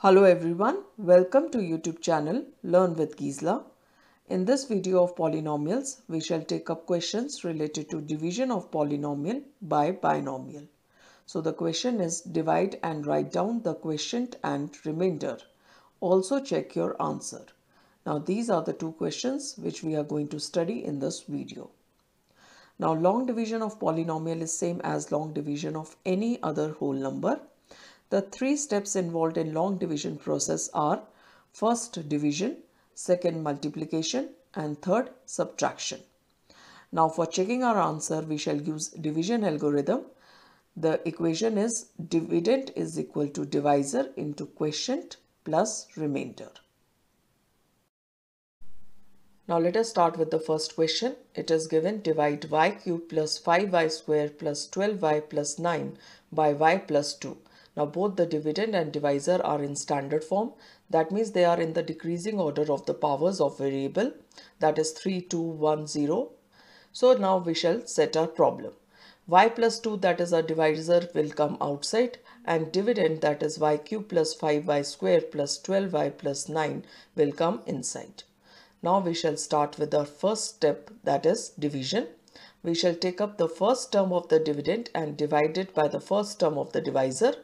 Hello everyone, welcome to YouTube channel Learn with Gisla. In this video of polynomials, we shall take up questions related to division of polynomial by binomial. So the question is divide and write down the quotient and remainder. Also check your answer. Now these are the two questions which we are going to study in this video. Now long division of polynomial is same as long division of any other whole number. The three steps involved in long division process are first division, second multiplication and third subtraction. Now for checking our answer, we shall use division algorithm. The equation is dividend is equal to divisor into quotient plus remainder. Now let us start with the first question. It is given divide y cube plus 5y square plus 12y plus 9 by y plus 2. Now both the dividend and divisor are in standard form. That means they are in the decreasing order of the powers of variable, that is 3, 2, 1, 0. So now we shall set our problem. Y plus 2, that is our divisor, will come outside, and dividend, that is y cube plus 5y square plus 12y plus 9, will come inside. Now we shall start with our first step, that is division. We shall take up the first term of the dividend and divide it by the first term of the divisor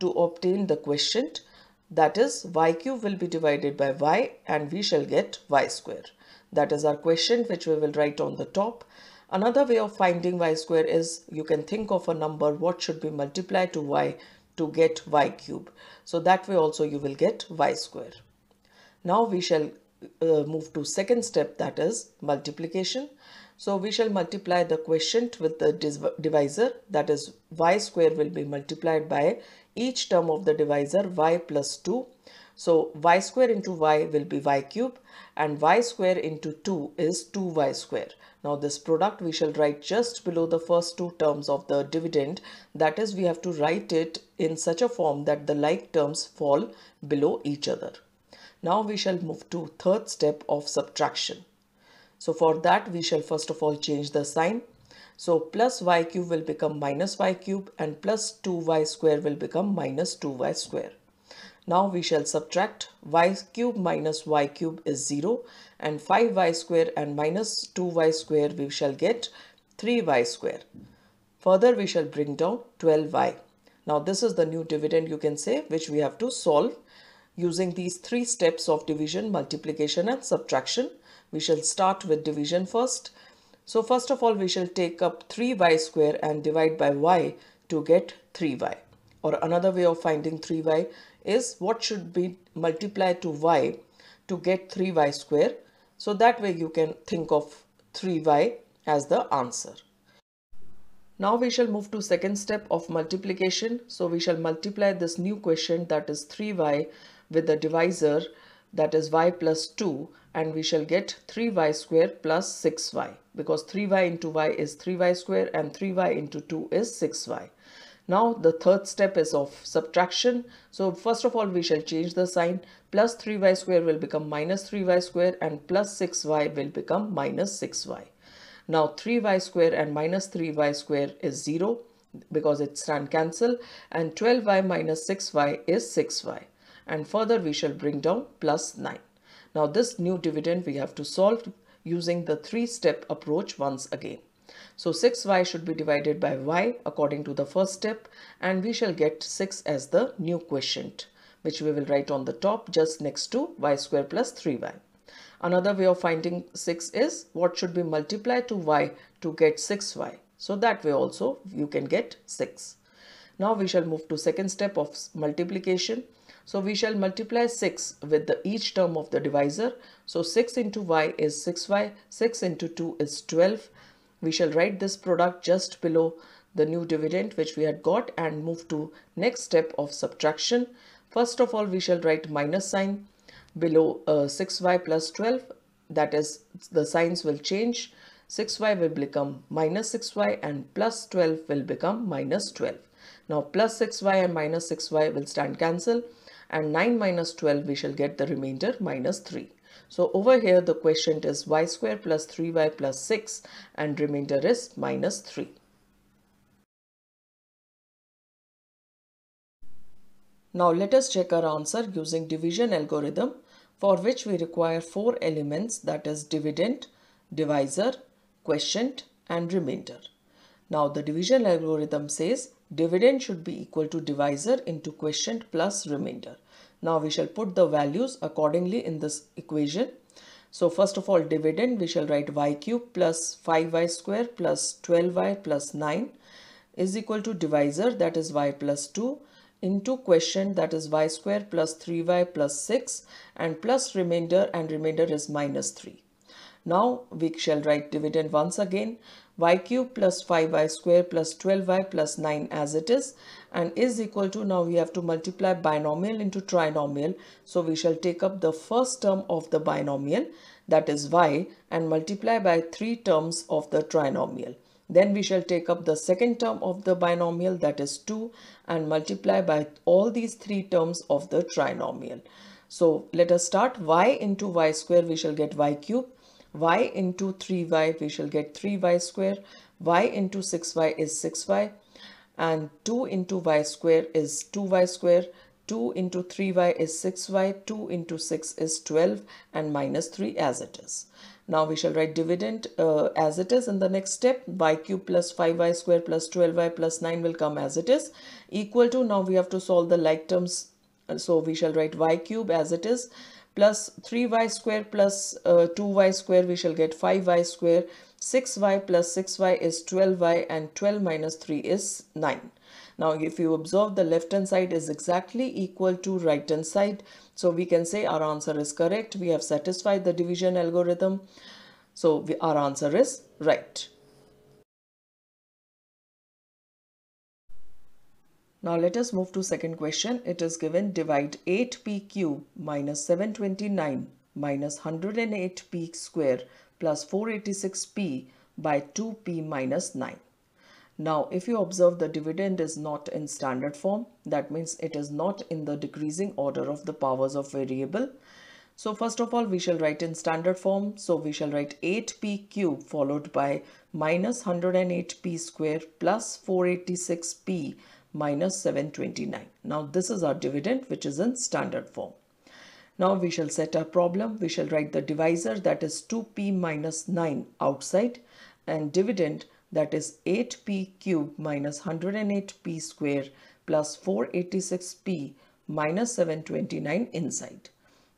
to obtain the quotient, that is y cube will be divided by y and we shall get y square. That is our quotient which we will write on the top. Another way of finding y square is you can think of a number what should be multiplied to y to get y cube. So that way also you will get y square. Now we shall move to second step, that is multiplication. So we shall multiply the quotient with the divisor, that is y square will be multiplied by each term of the divisor y plus 2. So y square into y will be y cube and y square into 2 is 2y square. Now this product we shall write just below the first two terms of the dividend. That is, we have to write it in such a form that the like terms fall below each other. Now we shall move to third step of subtraction. So for that we shall first of all change the sign. So plus y cube will become minus y cube and plus 2y square will become minus 2y square. Now we shall subtract y cube minus y cube is 0 and 5y square and minus 2y square we shall get 3y square. Further we shall bring down 12y. Now this is the new dividend, you can say, which we have to solve using these three steps of division, multiplication and subtraction. We shall start with division first. So first of all, we shall take up 3y square and divide by y to get 3y. Or another way of finding 3y is what should be multiplied to y to get 3y square. So that way you can think of 3y as the answer. Now we shall move to second step of multiplication. So we shall multiply this new quotient, that is 3y, with the divisor, that is y plus 2, and we shall get 3y square plus 6y, because 3y into y is 3y square and 3y into 2 is 6y. Now the third step is of subtraction. So first of all we shall change the sign. Plus 3y square will become minus 3y square and plus 6y will become minus 6y. Now 3y square and minus 3y square is 0 because it stand cancel, and 12y minus 6y is 6y. And further we shall bring down plus 9. Now this new dividend we have to solve using the three-step approach once again. So 6y should be divided by y according to the first step, and we shall get 6 as the new quotient, which we will write on the top just next to y square plus 3y. Another way of finding 6 is what should be multiplied to y to get 6y. So that way also you can get 6. Now we shall move to second step of multiplication. So we shall multiply 6 with each term of the divisor. So 6 into y is 6y, 6 into 2 is 12. We shall write this product just below the new dividend which we had got and move to next step of subtraction. First of all we shall write minus sign below 6y plus 12, that is the signs will change. 6y will become minus 6y and plus 12 will become minus 12. Now plus 6y and minus 6y will stand cancel, and 9 minus 12 we shall get the remainder minus 3. So over here the quotient is y square plus 3y plus 6 and remainder is minus 3. Now let us check our answer using division algorithm, for which we require 4 elements, that is dividend, divisor, quotient and remainder. Now the division algorithm says dividend should be equal to divisor into quotient plus remainder. Now we shall put the values accordingly in this equation. So first of all, dividend, we shall write y cube plus 5y square plus 12y plus 9 is equal to divisor, that is y plus 2, into quotient, that is y square plus 3y plus 6, and plus remainder, and remainder is minus 3. Now we shall write dividend once again, y cube plus 5y square plus 12y plus 9 as it is, and is equal to, now we have to multiply binomial into trinomial, so we shall take up the first term of the binomial, that is y, and multiply by 3 terms of the trinomial. Then we shall take up the second term of the binomial, that is 2, and multiply by all these 3 terms of the trinomial. So let us start. Y into y square, we shall get y cube. Y into 3y, we shall get 3y square. Y into 6y is 6y, and 2 into y square is 2y square. 2 into 3y is 6y, 2 into 6 is 12, and minus 3 as it is. Now we shall write dividend as it is in the next step. Y cube plus 5y square plus 12y plus 9 will come as it is, equal to, now we have to solve the like terms, so we shall write y cube as it is plus 3y square plus 2y square, we shall get 5y square. 6y plus 6y is 12y, and 12 minus 3 is 9. Now if you observe, the left hand side is exactly equal to right hand side, so we can say our answer is correct. We have satisfied the division algorithm, so our answer is right. Now let us move to second question. It is given, divide 8p cube minus 729 minus 108p square plus 486p by 2p minus 9. Now if you observe, the dividend is not in standard form, that means it is not in the decreasing order of the powers of variable. So first of all, we shall write in standard form, so we shall write 8p cube followed by minus 108p square plus 486p minus 729. Now this is our dividend, which is in standard form. Now we shall set our problem. We shall write the divisor, that is 2p minus 9 outside, and dividend, that is 8p cube minus 108p square plus 486p minus 729 inside.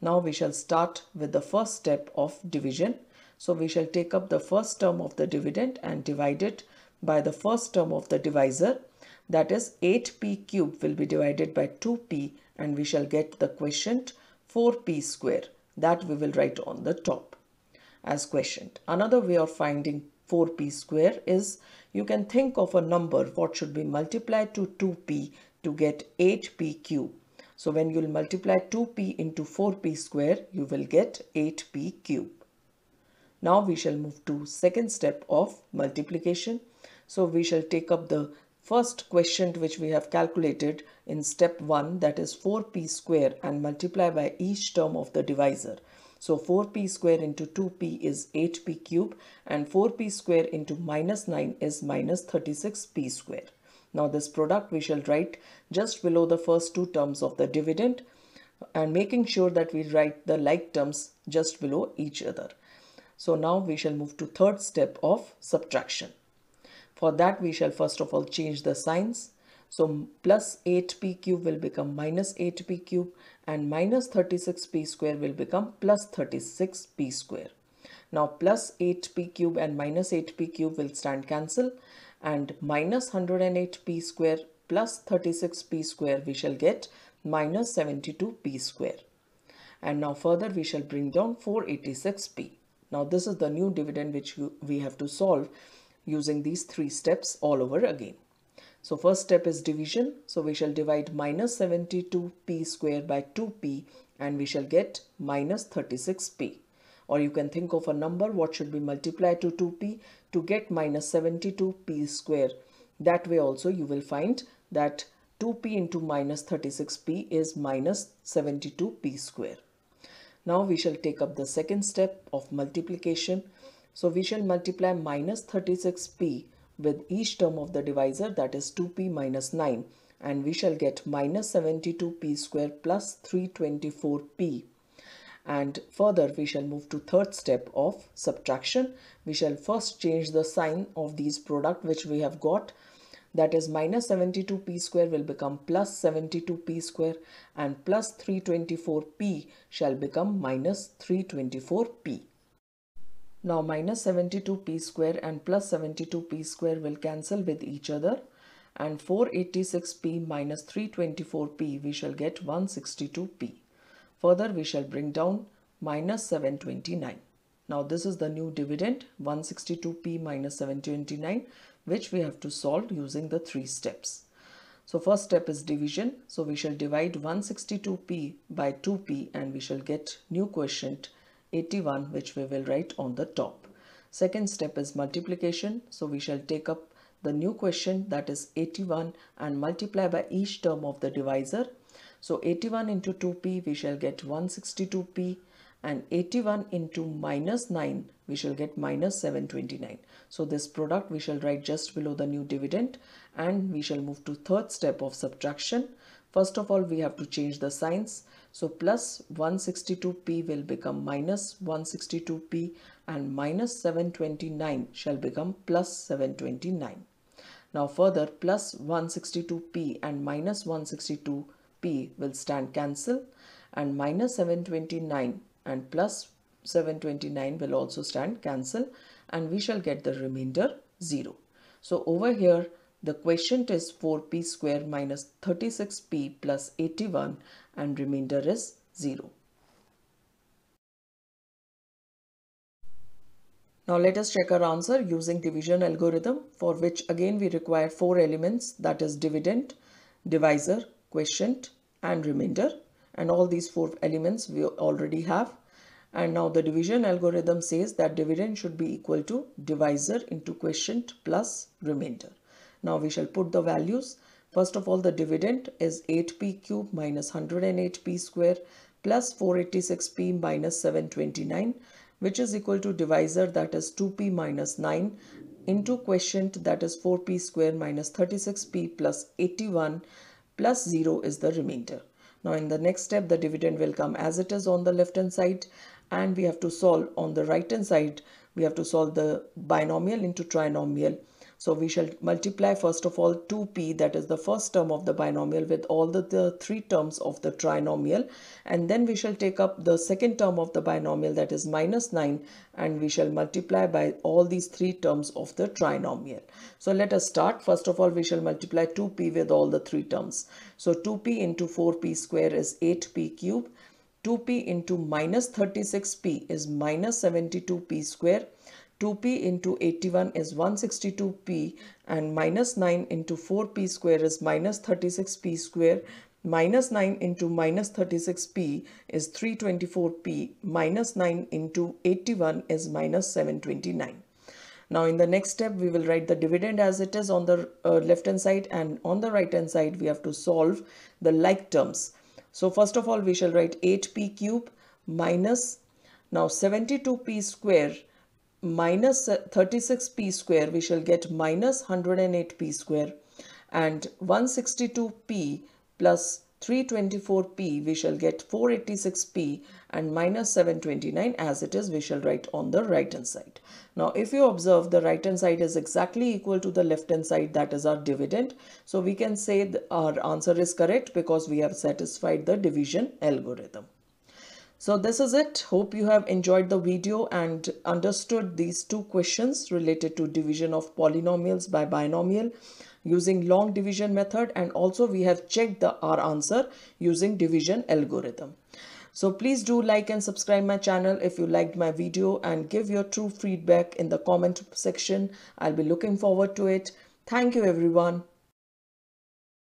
Now we shall start with the first step of division. So we shall take up the first term of the dividend and divide it by the first term of the divisor. That is 8p cube will be divided by 2p, and we shall get the quotient 4p square, that we will write on the top as quotient. Another way of finding 4p square is, you can think of a number what should be multiplied to 2p to get 8p cube. So when you will multiply 2p into 4p square, you will get 8p cube. Now we shall move to second step of multiplication. So we shall take up the first quotient which we have calculated in step 1, that is 4p square, and multiply by each term of the divisor. So 4p square into 2p is 8p cube, and 4p square into minus 9 is minus 36p square. Now this product we shall write just below the first two terms of the dividend, and making sure that we write the like terms just below each other. So now we shall move to third step of subtraction. For that we shall first of all change the signs. So plus 8p cube will become minus 8p cube, and minus 36p square will become plus 36p square. Now plus 8p cube and minus 8p cube will cancel, and minus 108p square plus 36p square, we shall get minus 72p square. And now further we shall bring down 486p. Now this is the new dividend which we have to solve using these three steps all over again. So first step is division. So we shall divide minus 72p square by 2p, and we shall get minus 36p. Or you can think of a number what should be multiplied to 2p to get minus 72p square. That way also you will find that 2p into minus 36p is minus 72p square. Now we shall take up the second step of multiplication. So we shall multiply minus 36p with each term of the divisor, that is 2p minus 9, and we shall get minus 72p square plus 324p. And further we shall move to third step of subtraction. We shall first change the sign of these product which we have got, that is minus 72p square will become plus 72p square and plus 324p shall become minus 324p. Now minus 72p square and plus 72p square will cancel with each other, and 486p minus 324p we shall get 162p. Further, we shall bring down minus 729. Now, this is the new dividend 162p minus 729, which we have to solve using the three steps. So, first step is division. So, we shall divide 162p by 2p and we shall get new quotient 81, which we will write on the top. Second step is multiplication. So, we shall take up the new quotient, that is 81, and multiply by each term of the divisor. So 81 into 2p we shall get 162p, and 81 into minus 9 we shall get minus 729. So this product we shall write just below the new dividend, and we shall move to third step of subtraction. First of all we have to change the signs. So plus 162p will become minus 162p and minus 729 shall become plus 729. Now further plus 162p and minus 162 P will stand cancel, and minus 729 and plus 729 will also stand cancel, and we shall get the remainder 0. So over here the quotient is 4p square minus 36p plus 81 and remainder is 0. Now let us check our answer using division algorithm, for which again we require four elements, that is dividend, divisor, quotient and remainder, and all these four elements we already have. And now the division algorithm says that dividend should be equal to divisor into quotient plus remainder. Now we shall put the values. First of all the dividend is 8p cube minus 108p square plus 486p minus 729, which is equal to divisor, that is 2p minus 9 into quotient, that is 4p square minus 36p plus 81 plus 0 is the remainder. Now in the next step the dividend will come as it is on the left hand side, and we have to solve on the right hand side. We have to solve the binomial into trinomial. So we shall multiply first of all 2p, that is the first term of the binomial, with all the three terms of the trinomial, and then we shall take up the second term of the binomial, that is minus 9, and we shall multiply by all these three terms of the trinomial. So let us start. First of all we shall multiply 2p with all the three terms. So 2p into 4p square is 8p cube, 2p into minus 36p is minus 72p square, 2p into 81 is 162p, and minus 9 into 4p square is minus 36p square, minus 9 into minus 36p is 324p, minus 9 into 81 is minus 729. Now in the next step we will write the dividend as it is on the left hand side, and on the right hand side we have to solve the like terms. So first of all we shall write 8p cube minus, now 72p square minus 36p square we shall get minus 108p square, and 162p plus 324p we shall get 486p, and minus 729 as it is we shall write on the right hand side. Now if you observe the right hand side is exactly equal to the left hand side, that is our dividend. So we can say our answer is correct because we have satisfied the division algorithm. So this is it. Hope you have enjoyed the video and understood these two questions related to division of polynomials by binomial using long division method, and also we have checked our answer using division algorithm. So please do like and subscribe my channel if you liked my video, and give your true feedback in the comment section. I'll be looking forward to it. Thank you everyone.